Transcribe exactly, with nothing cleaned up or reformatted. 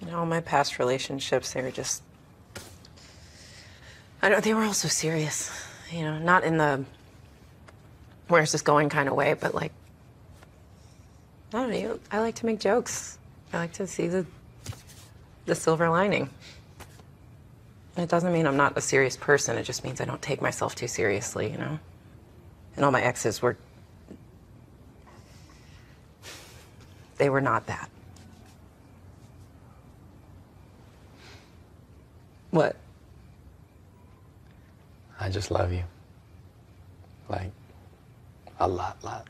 You know, my past relationships, they were just, I don't, they were all so serious, you know, not in the where's this going kind of way, but like, I don't know, I like to make jokes. I like to see the, the silver lining. It doesn't mean I'm not a serious person, it just means I don't take myself too seriously, you know? And all my exes were, they were not that. What? I just love you. Like, a lot, lot.